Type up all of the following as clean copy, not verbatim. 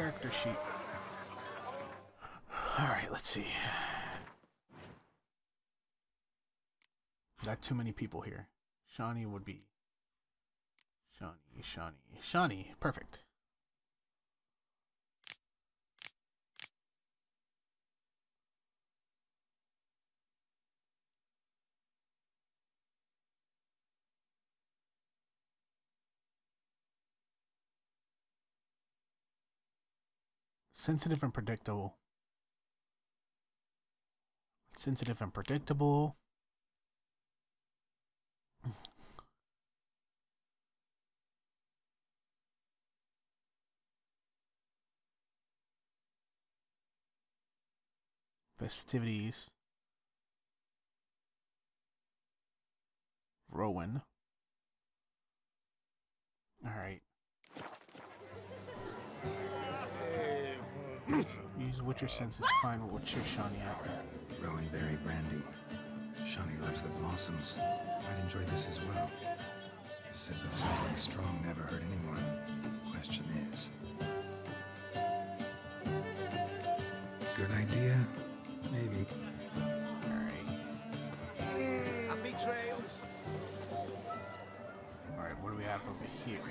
character sheet. Alright, let's see. Got too many people here. Shani would be... Shani. Perfect. Sensitive and predictable. Sensitive and predictable. Festivities. Rowan. All right. Use Witcher senses to find what Witcher Shani out. Rowan berry brandy. Shani loves the blossoms. I'd enjoy this as well. A sip of something strong never hurt anyone. Question is... Good idea? Maybe. Alright. Happy trails! Alright, what do we have over here?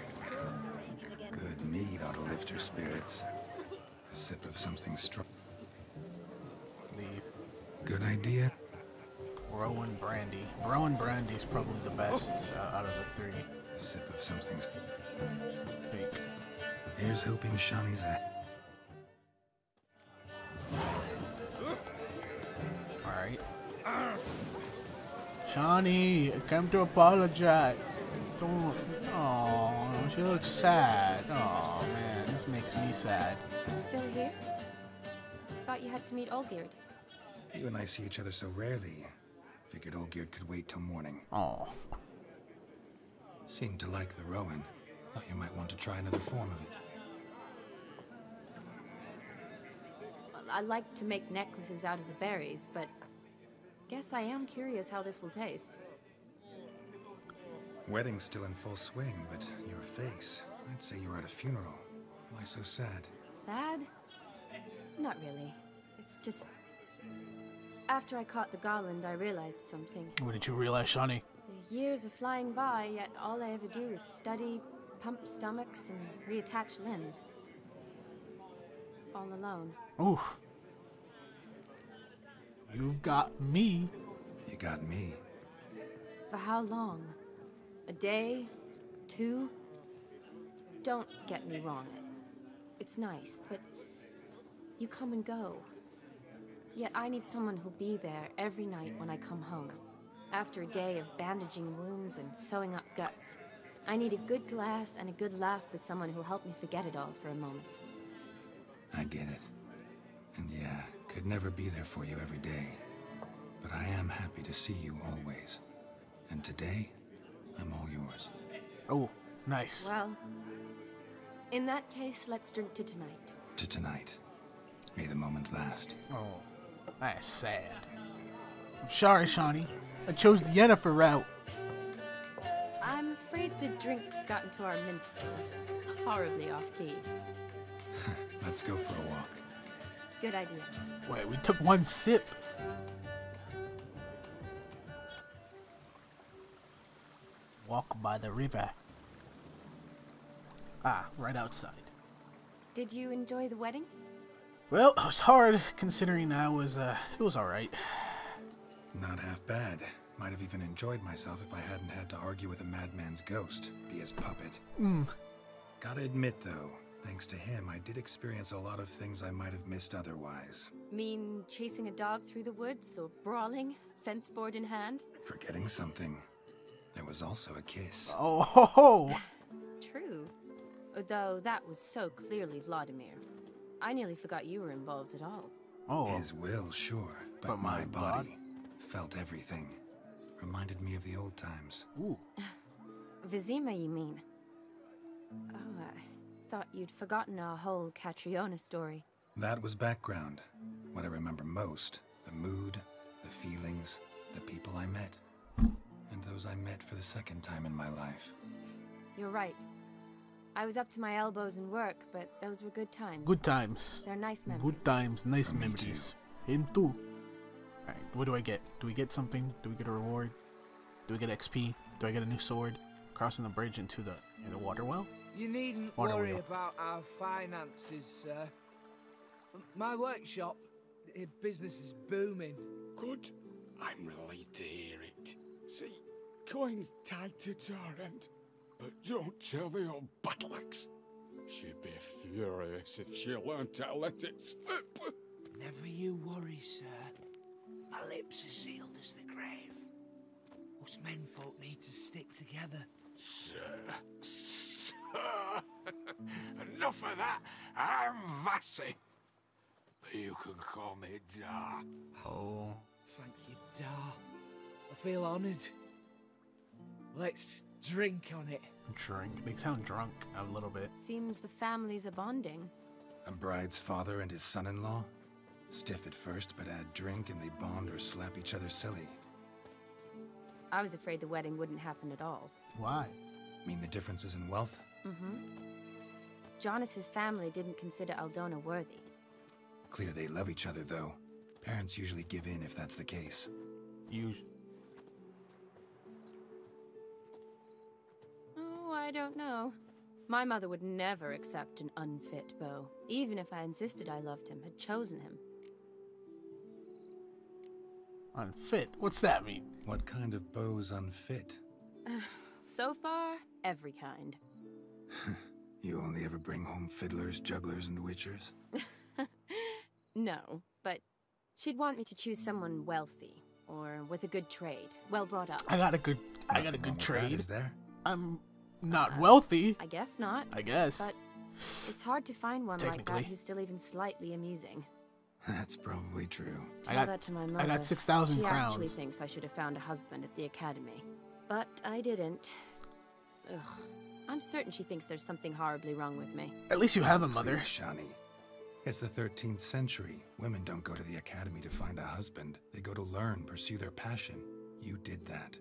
Good mead ought to lift your spirits. A sip of something strong. Leave. Good idea. Rowan brandy. Rowan brandy is probably the best out of the three. A sip of something fake. Here's hoping Shani's at. Alright. Shani, I came to apologize. Don't. Oh, she looks sad. Oh man, this makes me sad. Still here? Thought you had to meet Olgierd. You and I see each other so rarely. Figured Olgierd could wait till morning. Oh. Seemed to like the rowan. Thought you might want to try another form of it. Well, I like to make necklaces out of the berries, but... Guess I am curious how this will taste. Wedding's still in full swing, but your face... I'd say you were at a funeral. Why so sad? Sad? Not really. It's just... After I caught the garland, I realized something. What did you realize, Shani? The years are flying by, yet all I ever do is study, pump stomachs, and reattach limbs. All alone. Oof. You've got me. You got me. For how long? A day? Two? Don't get me wrong. It's nice, but you come and go. Yet I need someone who'll be there every night when I come home. After a day of bandaging wounds and sewing up guts, I need a good glass and a good laugh with someone who'll help me forget it all for a moment. I get it. And yeah, could never be there for you every day. But I am happy to see you always. And today, I'm all yours. Oh, nice. Well, in that case, let's drink to tonight. To tonight. May the moment last. Oh, that's sad. I'm sorry, Shani. I chose the Yennefer route. I'm afraid the drinks got into our minstrels. Horribly off-key. Let's go for a walk. Good idea. Wait, we took one sip. Walk by the river. Ah, right outside. Did you enjoy the wedding? Well, it was hard, considering I was, it was alright. Not half bad. Might have even enjoyed myself if I hadn't had to argue with a madman's ghost, be his puppet. Gotta admit, though, thanks to him, I did experience a lot of things I might have missed otherwise. Mean chasing a dog through the woods, or brawling, fence board in hand? Forgetting something. There was also a kiss. Oh, ho, ho. True. Though that was so clearly Vladimir. I nearly forgot you were involved at all. Oh. His will, sure, but my body felt everything. Reminded me of the old times. Ooh. Vizima, you mean? Oh, I thought you'd forgotten our whole Catriona story. That was background. What I remember most, the mood, the feelings, the people I met, and those I met for the second time in my life. You're right. I was up to my elbows in work, but those were good times. Good times. They're nice memories. Good times, nice memories. Him too. Alright, what do I get? Do we get something? Do we get a reward? Do we get XP? Do I get a new sword? Crossing the bridge into the water well? You needn't worry about our finances, sir. My workshop, business is booming. Good. I'm relieved to hear it. See, coin's tied to Torrent, but don't tell the old battle axe. She'd be furious if she learned to let it slip. Never you worry, sir. Our lips are sealed as the grave. Us menfolk need to stick together. Sir. Enough of that. I'm Vassy. But you can call me Dar. Oh. Thank you, Dar. I feel honoured. Let's drink on it. Drink? They sound drunk a little bit. Seems the families are bonding. A bride's father and his son-in-law? Stiff at first, but add drink and they bond or slap each other silly. I was afraid the wedding wouldn't happen at all. Why? Mean the differences in wealth? Mm-hmm. Jonas's family didn't consider Aldona worthy. Clear they love each other, though. Parents usually give in if that's the case. Oh, I don't know. My mother would never accept an unfit beau. Even if I insisted I loved him, had chosen him. Unfit? What's that mean? What kind of beau's unfit? So far, every kind. You only ever bring home fiddlers, jugglers, and witchers? No, but she'd want me to choose someone wealthy or with a good trade, well brought up. I got a good trade. Is there? I'm not wealthy. I guess not. I guess. But it's hard to find one like that who's still even slightly amusing. That's probably true. I got 6,000 crowns. She actually thinks I should have found a husband at the academy, but I didn't. Ugh. I'm certain she thinks there's something horribly wrong with me. At least you have a mother, Shani. It's the 13th century. Women don't go to the academy to find a husband. They go to learn, pursue their passion. You did that.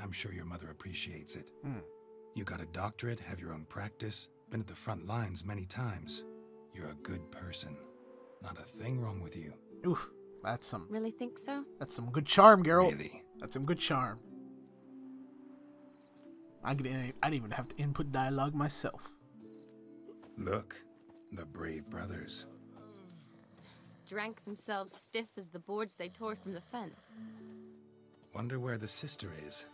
I'm sure your mother appreciates it. Mm. You got a doctorate, have your own practice, been at the front lines many times. You're a good person. Not a thing wrong with you. Oof, that's some... Really think so? That's some good charm, Geralt. Really? That's some good charm. I didn't even have to input dialogue myself. Look, the brave brothers. Drank themselves stiff as the boards they tore from the fence. Wonder where the sister is.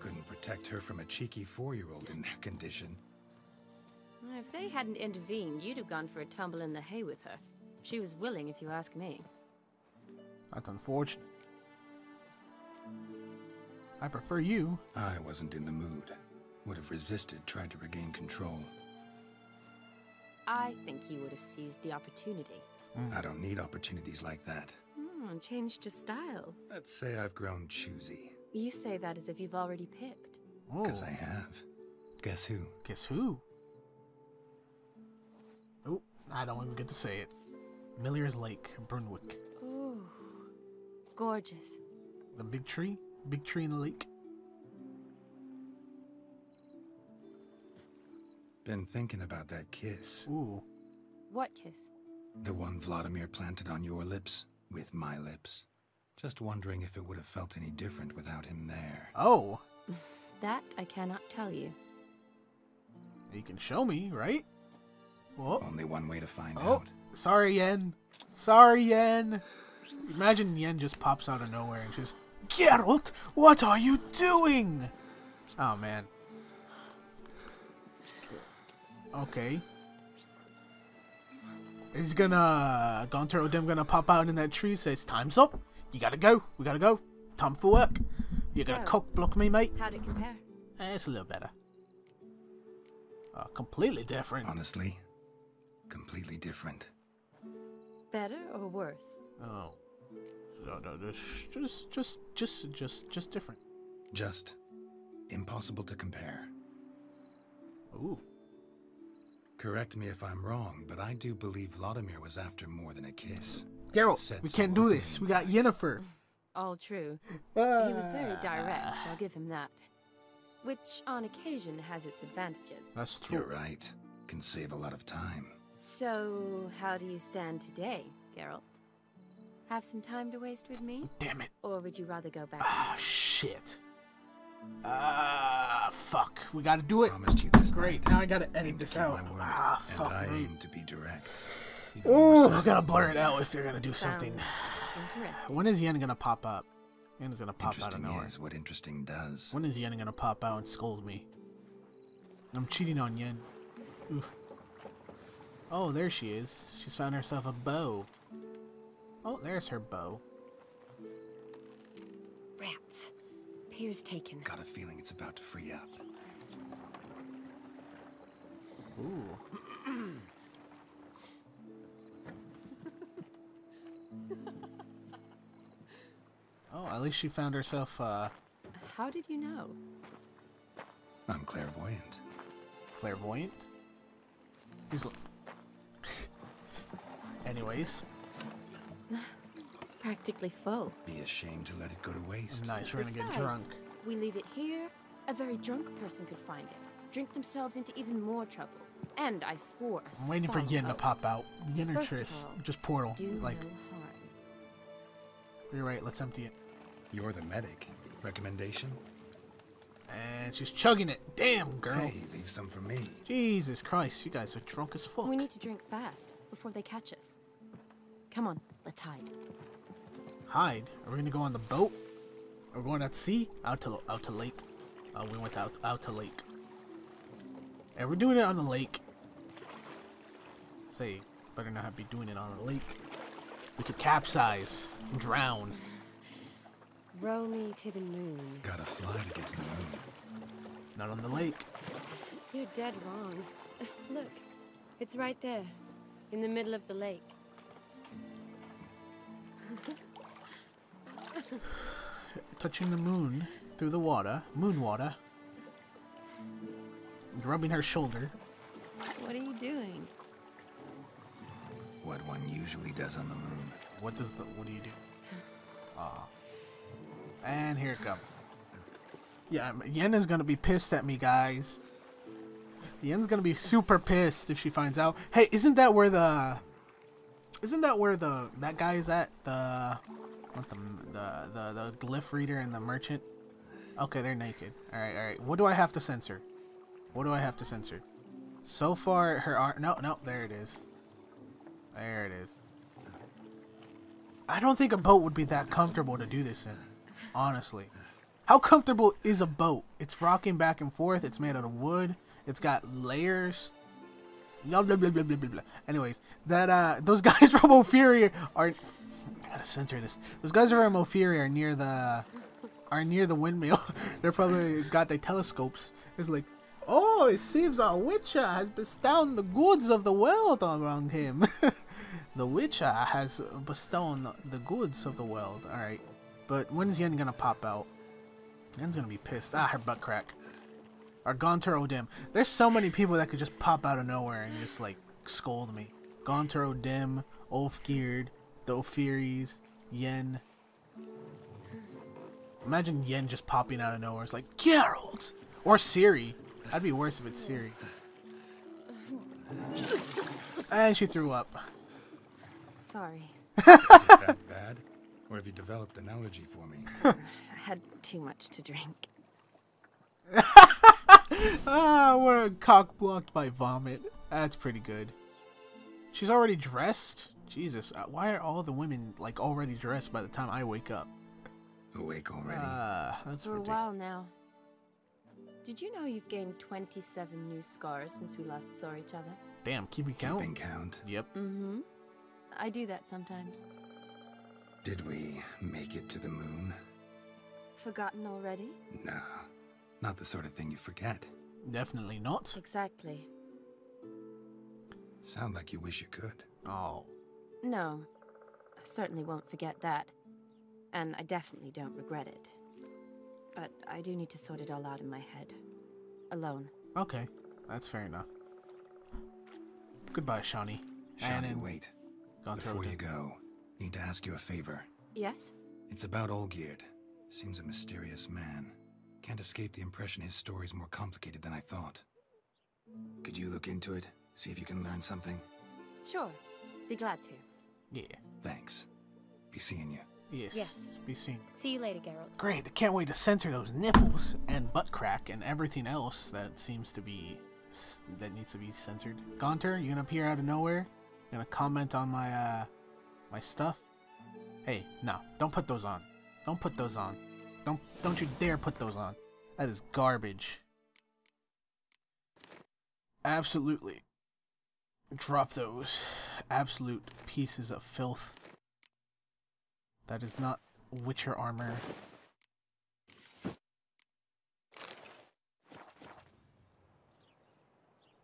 Couldn't protect her from a cheeky 4-year-old in their condition. If they hadn't intervened, you'd have gone for a tumble in the hay with her. She was willing, if you ask me. That's unfortunate. I prefer you. I wasn't in the mood. Would have resisted, tried to regain control. I think you would have seized the opportunity. Mm. I don't need opportunities like that. Mm, changed your style. Let's say I've grown choosy. You say that as if you've already picked. Because I have. Guess who? Guess who? Oh, I don't even get to say it. Miller's Lake, Burnwick. Ooh, gorgeous. The big tree in the lake. Been thinking about that kiss. Ooh. What kiss? The one Vladimir planted on your lips with my lips. Just wondering if it would have felt any different without him there. Oh. That I cannot tell you. You can show me, right? Well, only one way to find out. Sorry, Yen. Sorry, Yen. Imagine Yen just pops out of nowhere and says, Geralt, what are you doing? Oh, man. Okay. He's gonna... Gaunter O'Dimm gonna pop out in that tree and says, time's up. You gotta go. We gotta go. Time for work. You're gonna cock block me, mate. How'd it compare? It's a little better. Completely different. Honestly, completely different. Better or worse? Oh, no, just different. Just impossible to compare. Ooh. Correct me if I'm wrong, but I do believe Vladimir was after more than a kiss. Geralt, we can't do this. We got Yennefer. All true. He was very direct. I'll give him that. Which, on occasion, has its advantages. That's true. You're right. can save a lot of time. So, how do you stand today, Geralt? Have some time to waste with me? Damn it. Or would you rather go back? Ah, shit. Fuck. We gotta do it. I promised you this. Great. Now I gotta edit this out. Ah, fuck. And I aim to be direct. Ooh, I gotta blur it out if they're gonna do something. Interesting. When is Yen gonna pop up? Yen's gonna pop out of nowhere. Is what interesting does. When is Yen gonna pop out and scold me? I'm cheating on Yen. Oof. Oh, there she is. She's found herself a bow. Oh, there's her bow. Rats. Pier's taken. Got a feeling it's about to free up. Ooh. Oh, at least she found herself, How did you know? I'm clairvoyant. Clairvoyant? He's... Anyways. Practically full. Be ashamed to let it go to waste. Nice, we're gonna get drunk. We leave it here, a very drunk person could find it. Drink themselves into even more trouble. And I swore a I'm waiting for Yen to pop out. Yen or Trish, just portal. Like, you're right, let's empty it. You're the medic. Recommendation? And she's chugging it. Damn, girl. Hey, leave some for me. Jesus Christ, you guys are drunk as fuck. We need to drink fast before they catch us. Come on, let's hide. Hide? Are we gonna go on the boat? Are we going out to sea? Out to lake. Oh, we went out to lake. And we're doing it on the lake. Say, better not be doing it on the lake. We could capsize and drown. Row me to the moon. Gotta fly to get to the moon. Not on the lake. You're dead wrong. Look, it's right there, in the middle of the lake. Touching the moon through the water, moon water. Rubbing her shoulder. What are you doing? What one usually does on the moon. What do you do? Ah. And here it comes. Yeah, Yen is gonna be pissed at me, guys. Yen's gonna be super pissed if she finds out. Hey, isn't that where that guy is at? The glyph reader and the merchant. Okay, they're naked. All right. What do I have to censor? What do I have to censor? So far, her art. No. There it is. There it is. I don't think a boat would be that comfortable to do this in. Honestly. How comfortable is a boat? It's rocking back and forth. It's made out of wood. It's got layers. Blah, blah, blah, blah, blah, blah. Anyways, those guys from Ophiria are... I gotta censor this. Those guys from Ophiria are near the windmill. They're probably got their telescopes. It's like, oh, it seems our Witcher has bestowed the goods of the world around him. The Witcher has bestowed the goods of the world. All right. But when's Yen gonna pop out? Yen's gonna be pissed. Ah, her butt crack. Or Gaunter O'Dimm. There's so many people that could just pop out of nowhere and just like scold me. Gaunter O'Dimm, Ulfgird, the Ophiris, Yen. Imagine Yen just popping out of nowhere. It's like Geralt or Ciri. I'd be worse if it's Ciri. And she threw up. Sorry. Is it that bad? Or have you developed an allergy for me? I had too much to drink. Ah, we're cock blocked by vomit. That's pretty good. She's already dressed? Jesus, why are all the women, like, already dressed by the time I wake up? Awake already? That's for a while now. Did you know you've gained 27 new scars since we last saw each other? Damn, keeping count? Keeping count. Yep. Mm-hmm. I do that sometimes. Did we make it to the moon? Forgotten already? Nah, not the sort of thing you forget. Definitely not. Exactly. Sound like you wish you could. Oh. No, I certainly won't forget that. And I definitely don't regret it. But I do need to sort it all out in my head. Alone. Okay, that's fair enough. Goodbye, Shani. Shani, wait. Before you go. Need to ask you a favor. Yes? It's about Olgierd. Seems a mysterious man. Can't escape the impression his story's more complicated than I thought. Could you look into it? See if you can learn something. Sure. Be glad to. Yeah. Thanks. Be seeing you. Yes. Yes. Be seen. See you later, Geralt. Great. I can't wait to censor those nipples and butt crack and everything else that seems to be... that needs to be censored. Gaunter, you gonna appear out of nowhere? You gonna comment on my, my stuff? Hey, no. Don't put those on. Don't put those on. Don't you dare put those on. That is garbage. Absolutely. Drop those. Absolute pieces of filth. That is not Witcher armor.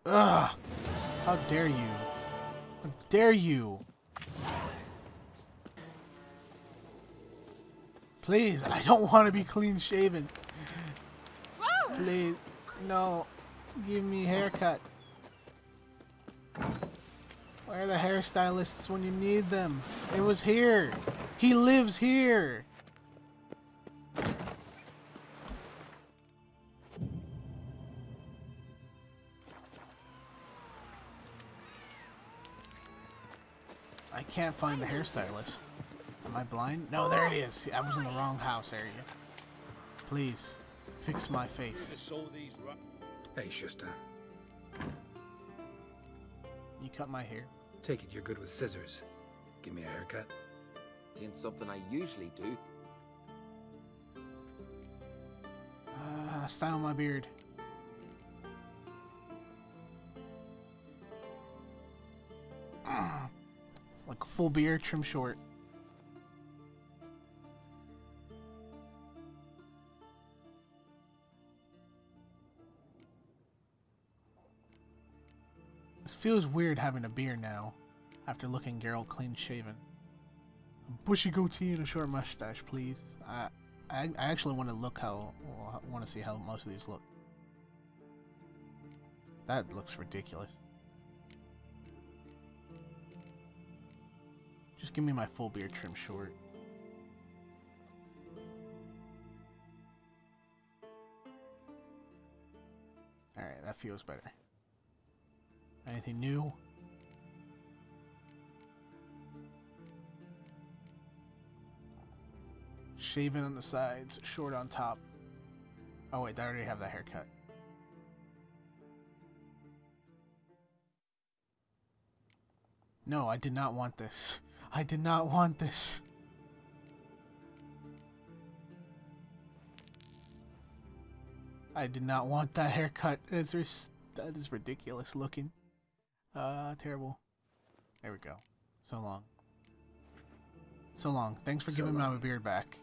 Ugh! How dare you? How dare you? Please, I don't want to be clean shaven. Please, no. Give me a haircut. Where are the hairstylists when you need them? It was here. He lives here. I can't find the hairstylist. Am I blind? No, there it is. I was in the wrong house area. Please, fix my face. Hey, Schuster. You cut my hair. Take it you're good with scissors. Give me a haircut. It's something I usually do. Style my beard. Like full beard, trim short. It feels weird having a beard now, after looking Geralt clean shaven. Bushy goatee and a short mustache, please. I actually want to look how, well, I want to see how most of these look. That looks ridiculous. Just give me my full beard trim short. All right, that feels better. Anything new? Shaven on the sides, short on top. Oh wait, I already have that haircut. No, I did not want this. I did not want this. I did not want that haircut. That is ridiculous looking. Terrible. There we go. So long. So long. Thanks for giving my beard back.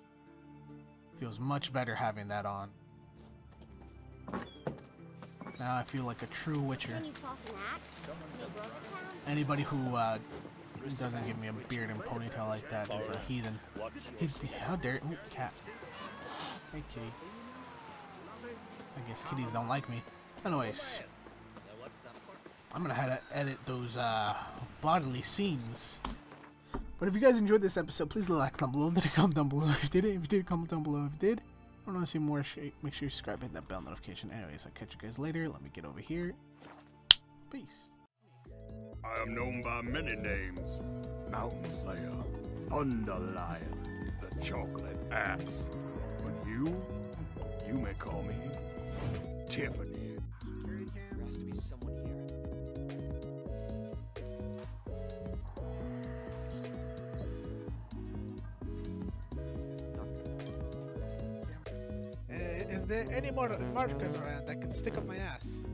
Feels much better having that on. Now I feel like a true Witcher. Anybody who doesn't give me a beard and ponytail like that is a heathen. How dare... Ooh, cat. Hey, kitty. I guess kitties don't like me. Anyways. I'm gonna have to edit those bodily scenes. But if you guys enjoyed this episode, please like down below. Did it comment down below? If you did, comment down below. If you did, I want to see more. Make sure you subscribe, hit that bell notification. Anyways, I'll catch you guys later. Let me get over here. Peace. I am known by many names: Mountain Slayer, Thunder Lion, the Chocolate Axe. But you may call me Tiffany. Security cam. There has to be someone here. Is there any more markers around I can stick up my ass?